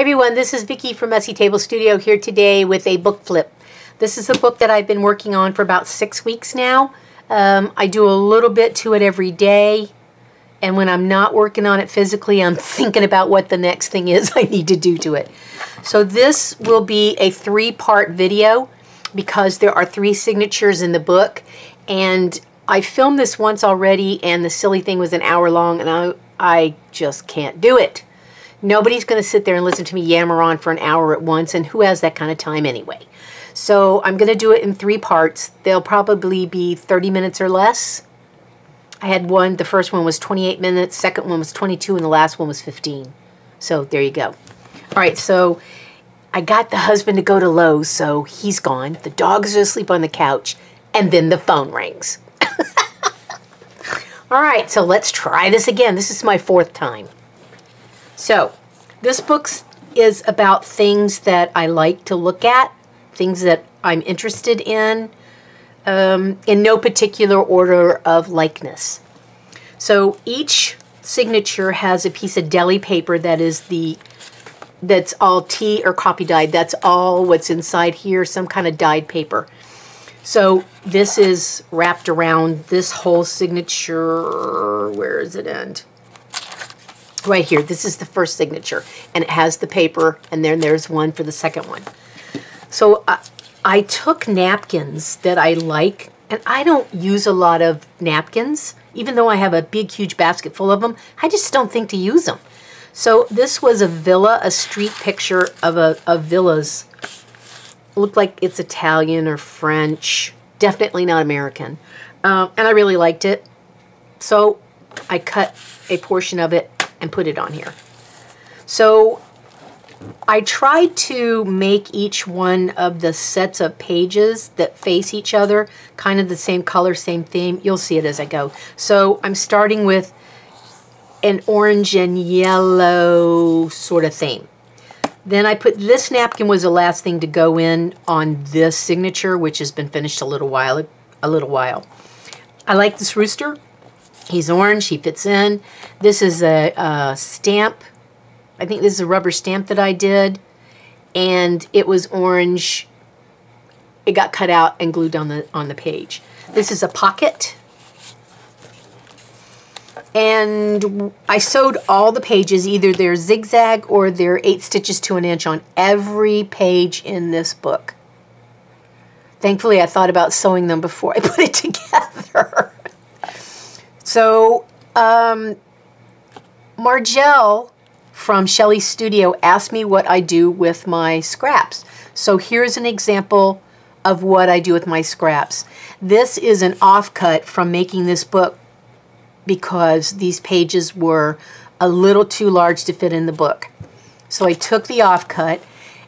Hey everyone, this is Vicki from Messy Table Studio here today with a book flip. This is a book that I've been working on for about 6 weeks now. I do a little bit to it every day, and when I'm not working on it physically, I'm thinking about what the next thing is I need to do to it. So this will be a three-part video because there are three signatures in the book, and I filmed this once already, and the silly thing was an hour long, and I just can't do it. Nobody's going to sit there and listen to me yammer on for an hour at once, and who has that kind of time anyway? So I'm going to do it in three parts. They'll probably be 30 minutes or less. I had one, the first one was 28 minutes, second one was 22, and the last one was 15. So there you go. All right, so I got the husband to go to Lowe's, so he's gone. The dogs are asleep on the couch, and then the phone rings. All right, so let's try this again. This is my fourth time. So, this book is about things that I like to look at, things that I'm interested in no particular order of likeness. So, each signature has a piece of deli paper that is that's all tea or coffee dyed. That's all what's inside here, some kind of dyed paper. So, this is wrapped around this whole signature. Where does it end? Right here. This is the first signature, and it has the paper, and then there's one for the second one. So I took napkins that I like, and I don't use a lot of napkins, even though I have a big, huge basket full of them. I just don't think to use them. So this was a villa, a street picture of a villas. It looked like it's Italian or French, definitely not American. And I really liked it. So I cut a portion of it and put it on here. So I tried to make each one of the sets of pages that face each other kind of the same color, same theme. You'll see it as I go. So I'm starting with an orange and yellow sort of theme. Then I put this napkin was the last thing to go in on this signature, which has been finished a little while. I like this rooster. He's orange, he fits in. This is a stamp. I think this is a rubber stamp that I did. And it was orange. It got cut out and glued on the page. This is a pocket. And I sewed all the pages. Either they're zigzag or they're 8 stitches to an inch on every page in this book. Thankfully, I thought about sewing them before I put it together. So, Margell from Shelly Studio asked me what I do with my scraps. So here's an example of what I do with my scraps. This is an offcut from making this book because these pages were a little too large to fit in the book. So I took the offcut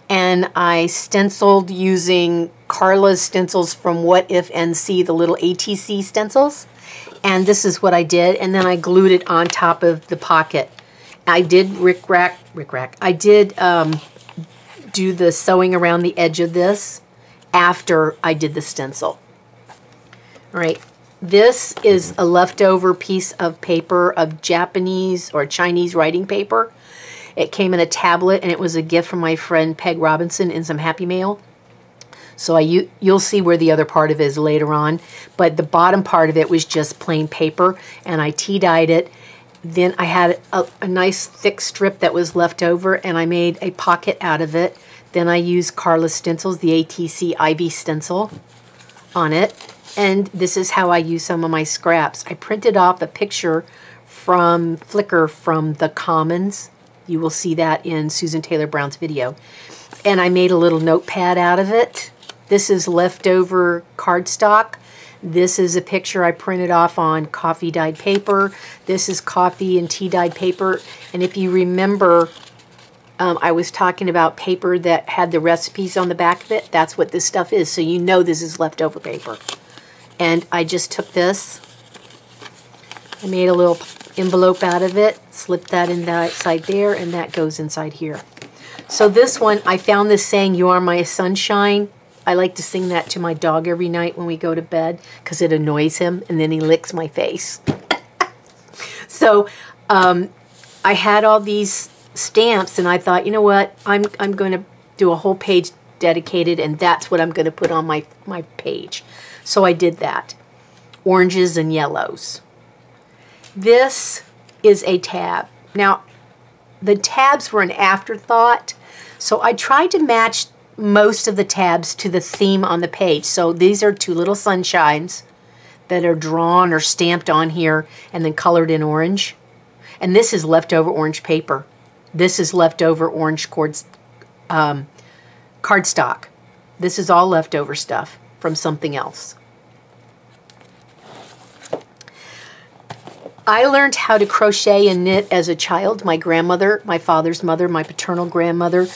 and I stenciled using Carla's stencils from What If NC, the little ATC stencils. And this is what I did, and then I glued it on top of the pocket. I did do the sewing around the edge of this after I did the stencil. All right, this is a leftover piece of paper of Japanese or Chinese writing paper. It came in a tablet, and it was a gift from my friend Peg Robinson in some Happy Mail. So you'll see where the other part of it is later on. But the bottom part of it was just plain paper, and I tea-dyed it. Then I had a nice thick strip that was left over, and I made a pocket out of it. Then I used Carla's stencils, the ATC Ivy stencil, on it. And this is how I use some of my scraps. I printed off a picture from Flickr from the Commons. You will see that in Susan Taylor Brown's video. And I made a little notepad out of it. This is leftover cardstock. This is a picture I printed off on coffee dyed paper. This is coffee and tea dyed paper. And if you remember, I was talking about paper that had the recipes on the back of it. That's what this stuff is. So you know this is leftover paper. And I just took this. I made a little envelope out of it. Slipped that inside there, and that goes inside here. So this one, I found this saying, "You are my sunshine." I like to sing that to my dog every night when we go to bed because it annoys him, and then he licks my face. So I had all these stamps, and I thought, you know what, I'm going to do a whole page dedicated, and that's what I'm going to put on my page. So I did that. Oranges and yellows. This is a tab. Now, the tabs were an afterthought, so I tried to match most of the tabs to the theme on the page. So these are two little sunshines that are drawn or stamped on here and then colored in orange. And this is leftover orange paper. This is leftover orange cardstock. This is all leftover stuff from something else. I learned how to crochet and knit as a child. My grandmother, my father's mother, my paternal grandmother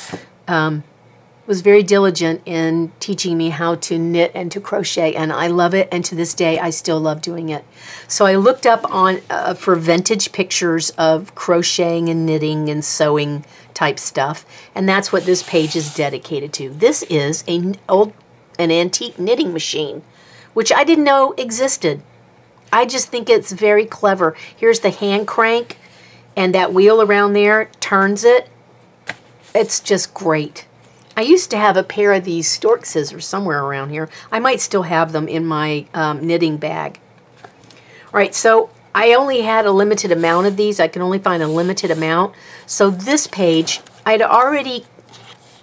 was very diligent in teaching me how to knit and to crochet, and I love it, and to this day I still love doing it. So I looked up on for vintage pictures of crocheting and knitting and sewing type stuff, and that's what this page is dedicated to. This is an antique knitting machine, which I didn't know existed. I just think it's very clever. Here's the hand crank, and that wheel around there turns it. It's just great. I used to have a pair of these stork scissors somewhere around here. I might still have them in my knitting bag. All right, so I only had a limited amount of these. I can only find a limited amount. So this page, I'd already,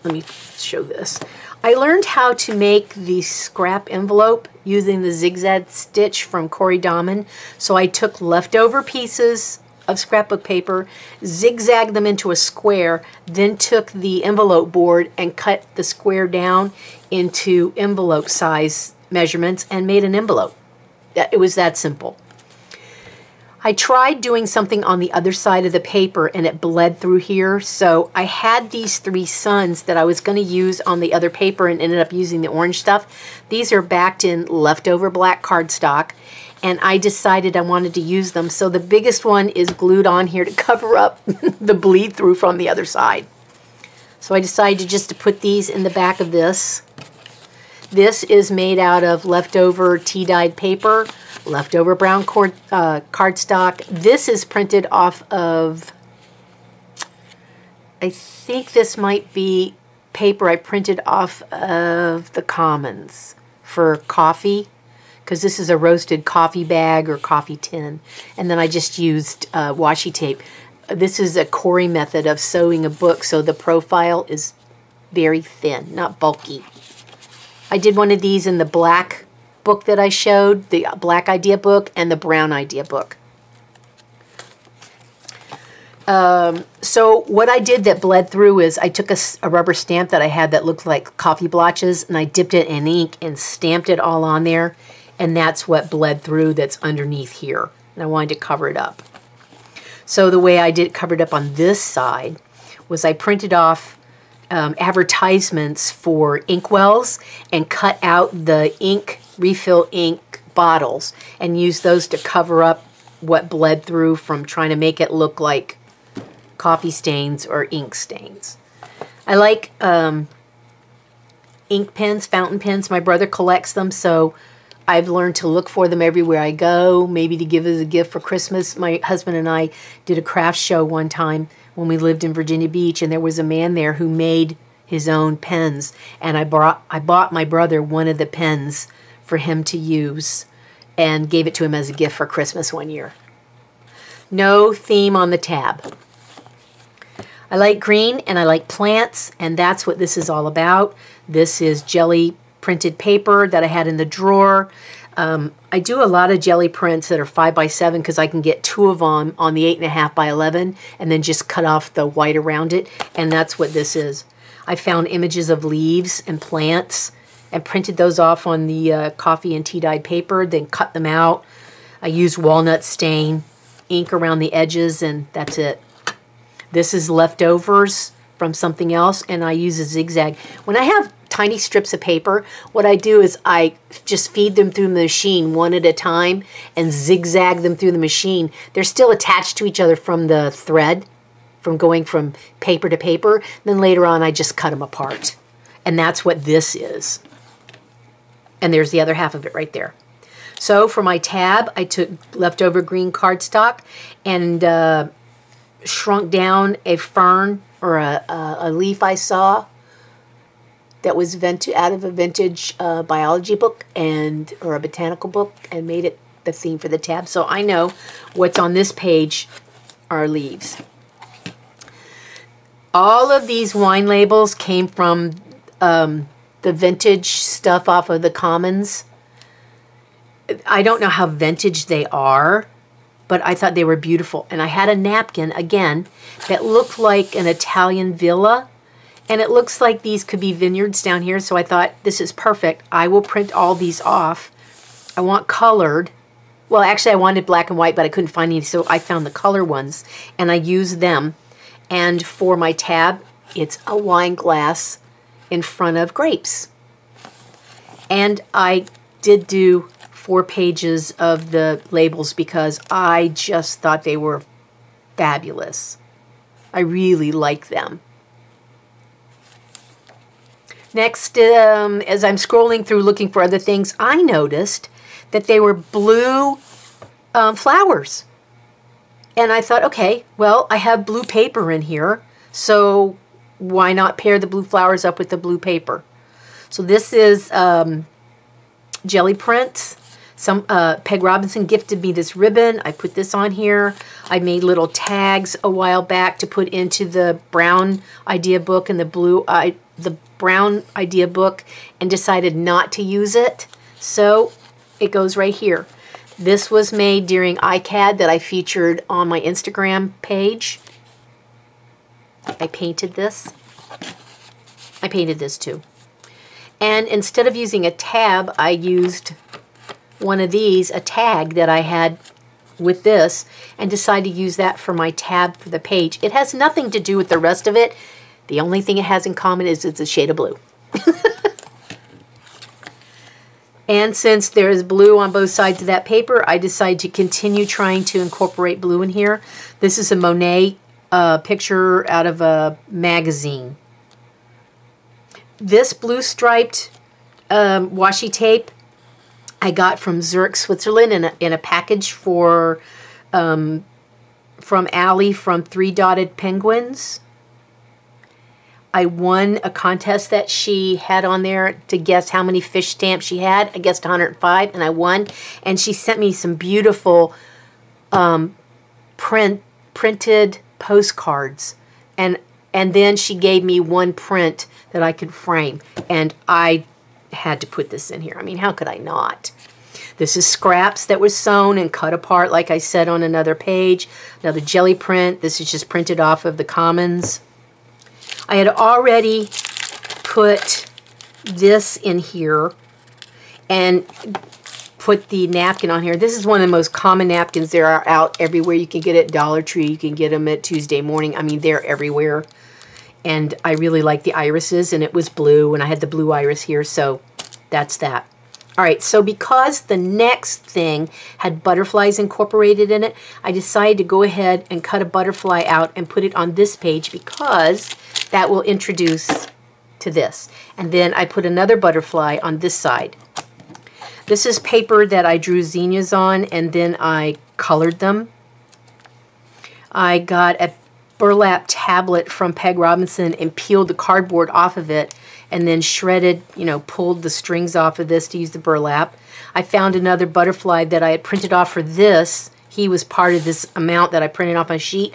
let me show this. I learned how to make the scrap envelope using the zigzag stitch from Corey Dahman. So I took leftover pieces of scrapbook paper, zigzagged them into a square, then took the envelope board and cut the square down into envelope size measurements and made an envelope. It was that simple. I tried doing something on the other side of the paper and it bled through here, so I had these three suns that I was going to use on the other paper and ended up using the orange stuff. These are backed in leftover black cardstock, and I decided I wanted to use them, so the biggest one is glued on here to cover up the bleed through from the other side. So I decided just to put these in the back of this. This is made out of leftover tea-dyed paper, leftover brown cardstock. This is printed off of, I think this might be paper I printed off of the Commons for coffee, because this is a roasted coffee bag or coffee tin. And then I just used washi tape. This is a Corey method of sewing a book, so the profile is very thin, not bulky. I did one of these in the black book that I showed, the black idea book and the brown idea book. So what I did that bled through is I took a rubber stamp that I had that looked like coffee blotches, and I dipped it in ink and stamped it all on there, and that's what bled through that's underneath here, and I wanted to cover it up. So the way I did it, covered up on this side, was I printed off advertisements for inkwells and cut out the ink, refill ink bottles, and use those to cover up what bled through from trying to make it look like coffee stains or ink stains. I like ink pens, fountain pens. My brother collects them, so I've learned to look for them everywhere I go, maybe to give as a gift for Christmas. My husband and I did a craft show one time when we lived in Virginia Beach, and there was a man there who made his own pens, and I bought my brother one of the pens for him to use and gave it to him as a gift for Christmas one year. No theme on the tab. I like green and I like plants, and that's what this is all about. This is jelly printed paper that I had in the drawer. I do a lot of jelly prints that are 5 by 7 because I can get two of them on the 8.5 by 11 and then just cut off the white around it, and that's what this is. I found images of leaves and plants and printed those off on the coffee and tea dyed paper, then cut them out. I used walnut stain, ink around the edges, and that's it. This is leftovers from something else, and I use a zigzag. When I have tiny strips of paper, what I do is I just feed them through the machine one at a time and zigzag them through the machine. They're still attached to each other from the thread, from going from paper to paper. Then later on, I just cut them apart. And that's what this is. And there's the other half of it right there. So for my tab, I took leftover green cardstock and shrunk down a fern or a leaf I saw that was out of a vintage biology book or a botanical book, and made it the theme for the tab. So I know what's on this page are leaves. All of these wine labels came from the vintage stuff off of the Commons. I don't know how vintage they are, but I thought they were beautiful. And I had a napkin, again, that looked like an Italian villa. And it looks like these could be vineyards down here, so I thought, this is perfect. I will print all these off. I want colored. Well, actually, I wanted black and white, but I couldn't find any, so I found the color ones, and I used them. And for my tab, it's a wine glass in front of grapes. And I did do 4 pages of the labels because I just thought they were fabulous. I really like them. Next, as I'm scrolling through looking for other things, I noticed that they were blue flowers. And I thought, okay, well, I have blue paper in here, so why not pair the blue flowers up with the blue paper? So this is jelly prints. Peg Robinson gifted me this ribbon. I put this on here. I made little tags a while back to put into the brown idea book and the blue brown idea book, and decided not to use it, so it goes right here. This was made during ICAD that I featured on my Instagram page. I painted this. I painted this too. And instead of using a tab, I used one of these, a tag that I had with this, and decided to use that for my tab for the page. It has nothing to do with the rest of it. The only thing it has in common is it's a shade of blue. And since there is blue on both sides of that paper, I decided to continue trying to incorporate blue in here. This is a Monet picture out of a magazine. This blue striped washi tape I got from Zurich, Switzerland in a package from Allie from Three Dotted Penguins. I won a contest that she had on there to guess how many fish stamps she had. I guessed 105, and I won. And she sent me some beautiful printed postcards. And then she gave me one print that I could frame. And I had to put this in here. I mean, how could I not? This is scraps that were sewn and cut apart, like I said, on another page. Another jelly print. This is just printed off of the Commons. I had already put this in here and put the napkin on here. This is one of the most common napkins. There are out everywhere. You can get it at Dollar Tree. You can get them at Tuesday Morning. I mean, they're everywhere. And I really like the irises, and it was blue, and I had the blue iris here, so that's that. All right, so because the next thing had butterflies incorporated in it, I decided to go ahead and cut a butterfly out and put it on this page because that will introduce to this. And then I put another butterfly on this side. This is paper that I drew zinnias on, and then I colored them. I got a burlap tablet from Peg Robinson and peeled the cardboard off of it, and then shredded, you know, pulled the strings off of this to use the burlap. I found another butterfly that I had printed off for this. He was part of this amount that I printed off my sheet,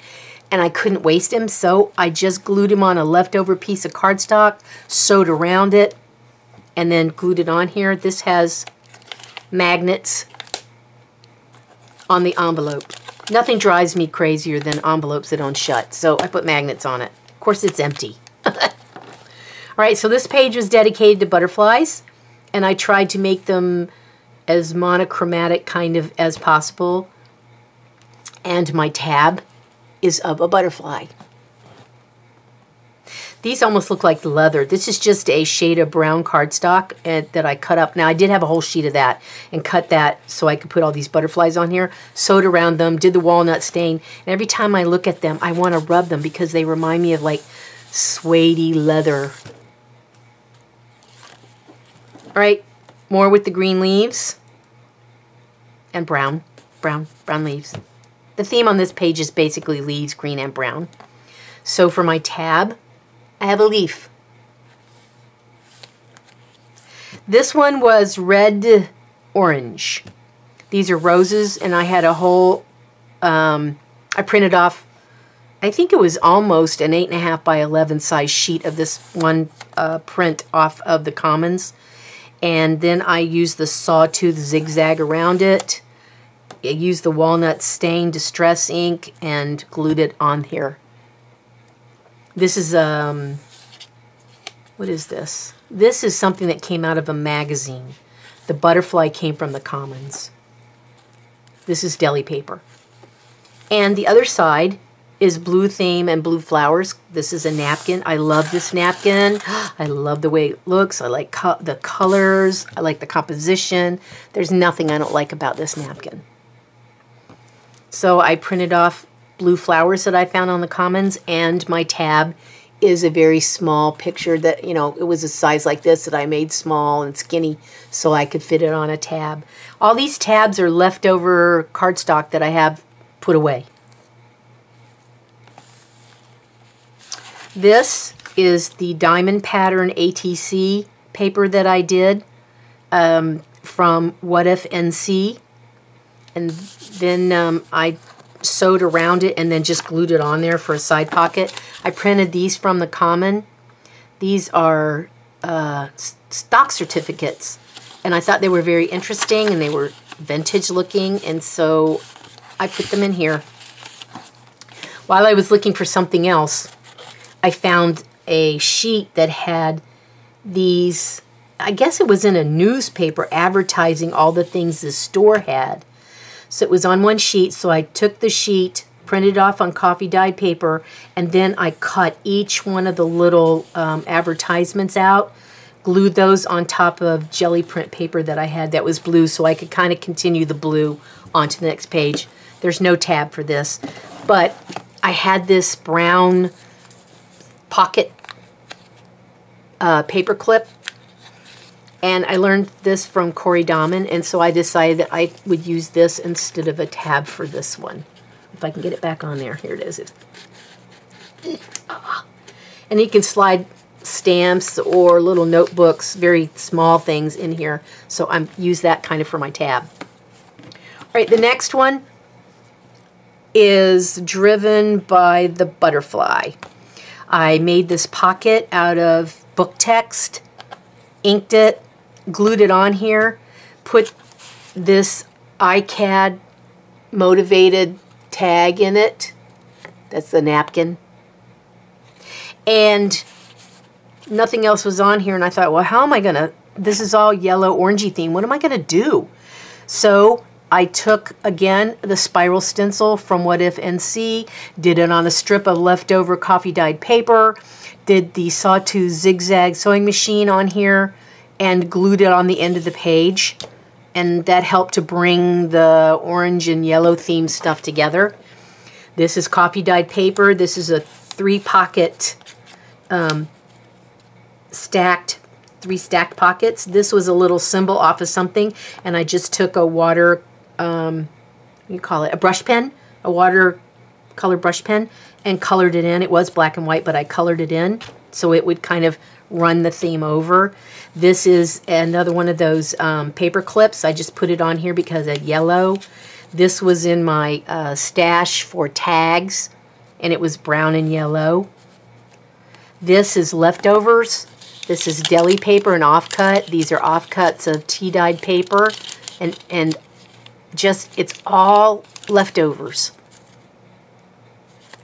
and I couldn't waste him, so I just glued him on a leftover piece of cardstock, sewed around it, and then glued it on here. This has magnets on the envelope. Nothing drives me crazier than envelopes that don't shut, so I put magnets on it. Of course, it's empty. All right, so this page was dedicated to butterflies, and I tried to make them as monochromatic kind of as possible. And my tab is of a butterfly. These almost look like leather. This is just a shade of brown cardstock that I cut up. Now, I did have a whole sheet of that and cut that so I could put all these butterflies on here, sewed around them, did the walnut stain. And every time I look at them, I want to rub them because they remind me of, like, suede-y leather. All right, more with the green leaves and brown leaves. The theme on this page is basically leaves, green and brown. So for my tab, I have a leaf. This one was red, orange. These are roses, and I had a whole, I printed off, I think it was almost an 8.5 by 11 size sheet of this one print off of the Commons. And then I used the sawtooth zigzag around it. I used the walnut stain distress ink and glued it on here. This is, what is this? This is something that came out of a magazine. The butterfly came from the Commons. This is deli paper. And the other side is blue theme and blue flowers. This is a napkin. I love this napkin. I love the way it looks. I like the colors. I like the composition. There's nothing I don't like about this napkin. So I printed off blue flowers that I found on the Commons, and my tab is a very small picture that, you know, it was a size like this that I made small and skinny so I could fit it on a tab. All these tabs are leftover cardstock that I have put away. This is the diamond pattern ATC paper that I did from What If NC. And then I sewed around it and then just glued it on there for a side pocket. I printed these from the Common. These are stock certificates, and I thought they were very interesting and they were vintage looking, and so I put them in here. While I was looking for something else, I found a sheet that had these, I guess it was in a newspaper advertising all the things the store had. So it was on one sheet, so I took the sheet, printed it off on coffee dyed paper, and then I cut each one of the little advertisements out, glued those on top of jelly print paper that I had that was blue, so I could kind of continue the blue onto the next page. There's no tab for this, but I had this brown pocket paper clip. And I learned this from Corey Dahman, and so I decided that I would use this instead of a tab for this one. If I can get it back on there. Here it is. And you can slide stamps or little notebooks, very small things in here. So I use that kind of for my tab. All right, the next one is driven by the butterfly. I made this pocket out of book text, inked it, glued it on here, put this ICAD motivated tag in it. That's the napkin. And nothing else was on here, and I thought, well, how am I going to, this is all yellow, orangey theme. What am I going to do? So I took, again, the spiral stencil from What If NC, did it on a strip of leftover coffee-dyed paper, did the sawtooth zigzag sewing machine on here, and glued it on the end of the page. And that helped to bring the orange and yellow themed stuff together. This is coffee-dyed paper. This is a three-pocket, three stacked pockets. This was a little symbol off of something, and I just took a water... you call it a brush pen, a watercolor brush pen, and colored it in. It was black and white, but I colored it in so it would kind of run the theme over. This is another one of those paper clips. I just put it on here because of yellow. This was in my stash for tags, and it was brown and yellow. This is leftovers. This is deli paper and offcut. These are offcuts of tea-dyed paper, and just, it's all leftovers.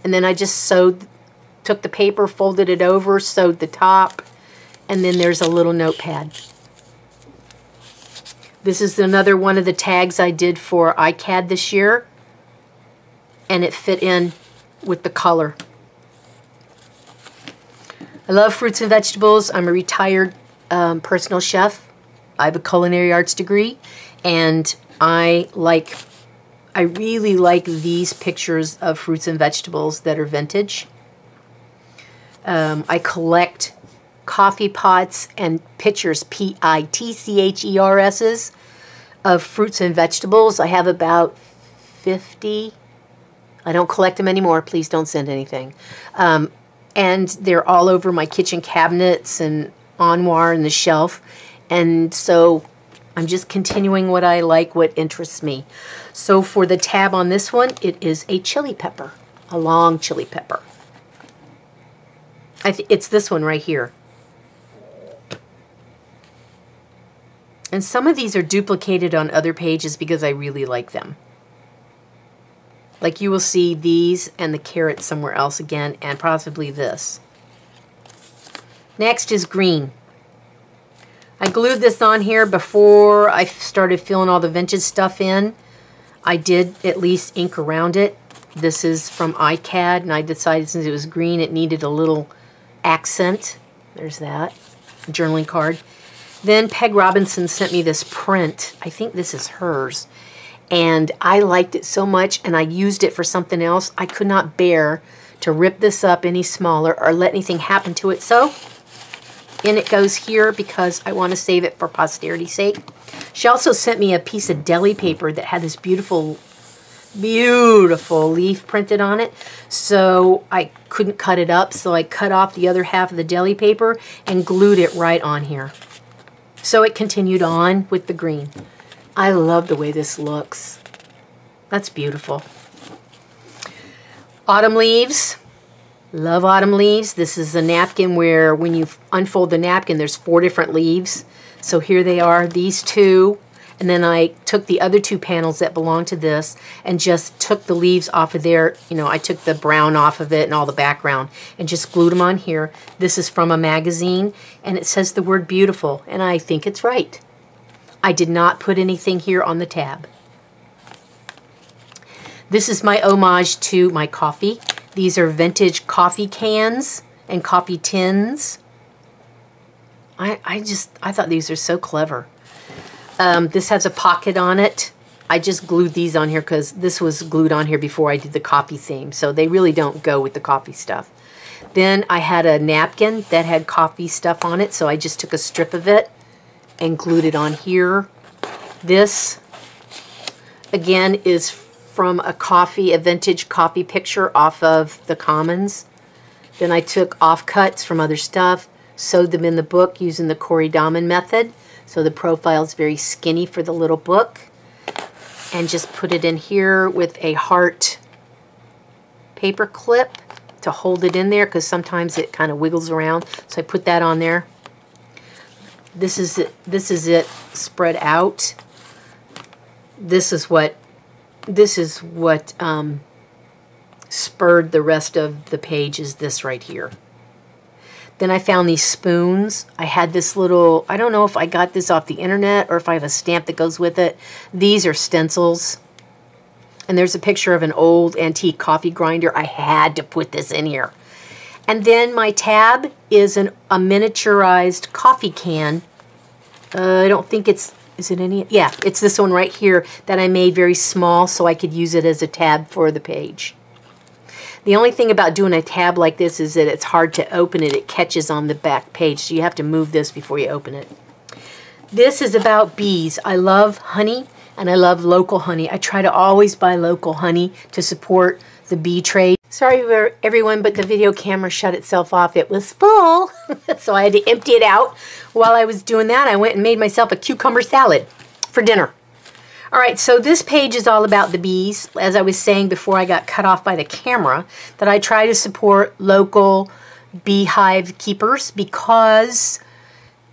And then I just sewed, took the paper, folded it over, sewed the top, and then there's a little notepad. This is another one of the tags I did for ICAD this year, and it fit in with the color. I love fruits and vegetables. I'm a retired personal chef. I have a culinary arts degree, and I really like these pictures of fruits and vegetables that are vintage. I collect coffee pots and pitchers, P-I-T-C-H-E-R-S's, of fruits and vegetables. I have about 50 I don't collect them anymore. Please don't send anything. And they're all over my kitchen cabinets and armoire and the shelf. And so I'm just continuing what I like, what interests me. So for the tab on this one, it is a chili pepper, a long chili pepper. It's this one right here. And some of these are duplicated on other pages because I really like them. Like you will see these and the carrot somewhere else again, and possibly this. Next is green. I glued this on here before I started filling all the vintage stuff in. I did at least ink around it. This is from ICAD, and I decided since it was green, it needed a little accent. There's that journaling card. Then Peg Robinson sent me this print. I think this is hers. And I liked it so much, and I used it for something else. I could not bear to rip this up any smaller or let anything happen to it. So in it goes here because I want to save it for posterity's sake. She also sent me a piece of deli paper that had this beautiful, beautiful leaf printed on it. So I couldn't cut it up, so I cut off the other half of the deli paper and glued it right on here. So it continued on with the green. I love the way this looks. That's beautiful. Autumn leaves. Love autumn leaves. This is a napkin where when you unfold the napkin, there's four different leaves. So here they are, these two. And then I took the other two panels that belong to this and just took the leaves off of there. You know, I took the brown off of it and all the background and just glued them on here. This is from a magazine, and it says the word beautiful, and I think it's right. I did not put anything here on the tab. This is my homage to my coffee. These are vintage coffee cans and coffee tins. I thought these are so clever. This has a pocket on it. I just glued these on here because this was glued on here before I did the coffee theme, so they really don't go with the coffee stuff. Then I had a napkin that had coffee stuff on it, so I just took a strip of it and glued it on here. This, again, is from a vintage coffee picture off of the Commons. Then I took off cuts from other stuff, sewed them in the book using the Corey Dahman method. So the profile is very skinny for the little book, and just put it in here with a heart paper clip to hold it in there because sometimes it kind of wiggles around. So I put that on there. This is it spread out. This is what spurred the rest of the page is this right here. Then I found these spoons. I had this little, I don't know if I got this off the internet or if I have a stamp that goes with it. These are stencils. And there's a picture of an old antique coffee grinder. I had to put this in here. And then my tab is a miniaturized coffee can. I don't think it's, is it any? Yeah, it's this one right here that I made very small so I could use it as a tab for the page. The only thing about doing a tab like this is that it's hard to open it. It catches on the back page, so you have to move this before you open it. This is about bees. I love honey, and I love local honey. I try to always buy local honey to support the bee trade. Sorry for everyone, but the video camera shut itself off. It was full, so I had to empty it out. While I was doing that, I went and made myself a cucumber salad for dinner. All right, so this page is all about the bees. As I was saying before I got cut off by the camera, that I try to support local beehive keepers because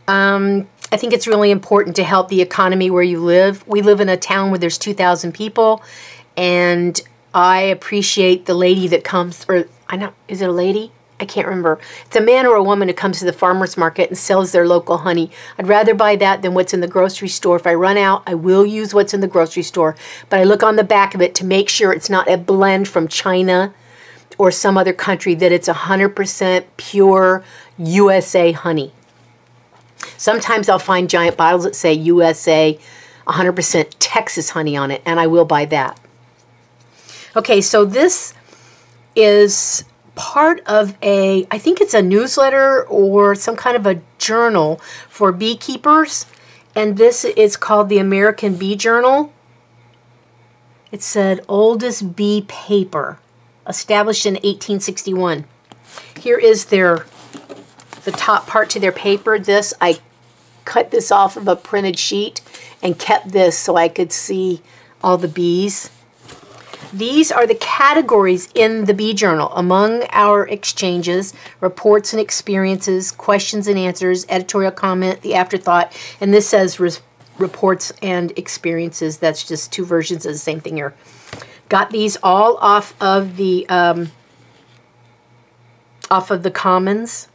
I think it's really important to help the economy where you live. We live in a town where there's 2,000 people, and I appreciate the lady that comes, or I know, is it a lady? I can't remember. It's a man or a woman who comes to the farmer's market and sells their local honey. I'd rather buy that than what's in the grocery store. If I run out, I will use what's in the grocery store, but I look on the back of it to make sure it's not a blend from China or some other country, that it's 100% pure USA honey. Sometimes I'll find giant bottles that say USA 100% Texas honey on it, and I will buy that. Okay, so this is part of a, I think it's a newsletter or some kind of a journal for beekeepers, and this is called the American Bee Journal, It said oldest bee paper, established in 1861. Here is the top part to their paper. This, I cut this off of a printed sheet and kept this so I could see all the bees. These are the categories in the Bee Journal. Among our exchanges, reports and experiences, questions and answers, editorial comment, the afterthought, and this says reports and experiences. That's just two versions of the same thing here. Got these all off of the Commons.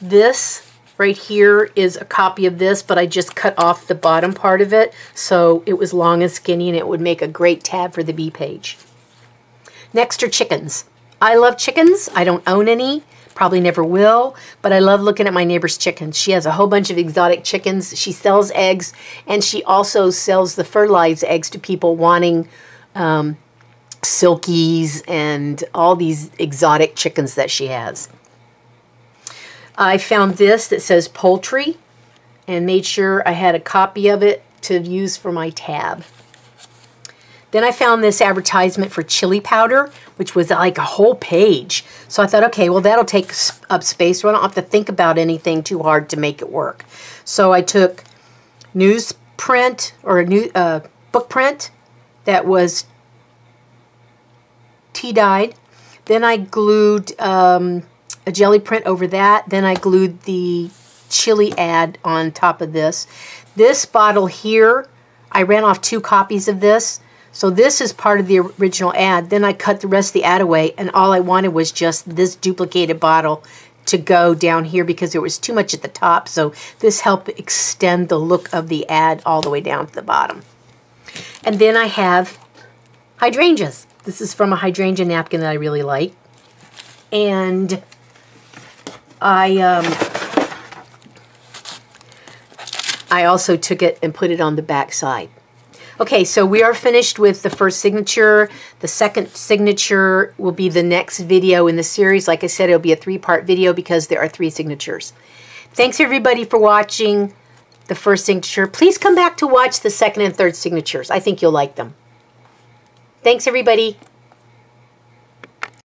This right here is a copy of this, but I just cut off the bottom part of it so it was long and skinny and it would make a great tab for the bee page. Next are chickens. I love chickens. I don't own any, probably never will, but I love looking at my neighbor's chickens. She has a whole bunch of exotic chickens. She sells eggs, and she also sells the fertilized eggs to people wanting silkies and all these exotic chickens that she has. I found this that says poultry and made sure I had a copy of it to use for my tab. Then I found this advertisement for chili powder, which was like a whole page. So I thought, okay, well, that'll take up space, so I don't have to think about anything too hard to make it work. So I took newsprint, or a new book print that was tea dyed. Then I glued a jelly print over that. Then I glued the chili ad on top of this. This bottle here, I ran off two copies of this. So this is part of the original ad. Then I cut the rest of the ad away, and all I wanted was just this duplicated bottle to go down here because there was too much at the top. So this helped extend the look of the ad all the way down to the bottom. And then I have hydrangeas. This is from a hydrangea napkin that I really like. And I also took it and put it on the back side. Okay, so we are finished with the first signature. The second signature will be the next video in the series. Like I said, it'll be a three-part video because there are three signatures. Thanks, everybody, for watching the first signature. Please come back to watch the second and third signatures. I think you'll like them. Thanks, everybody.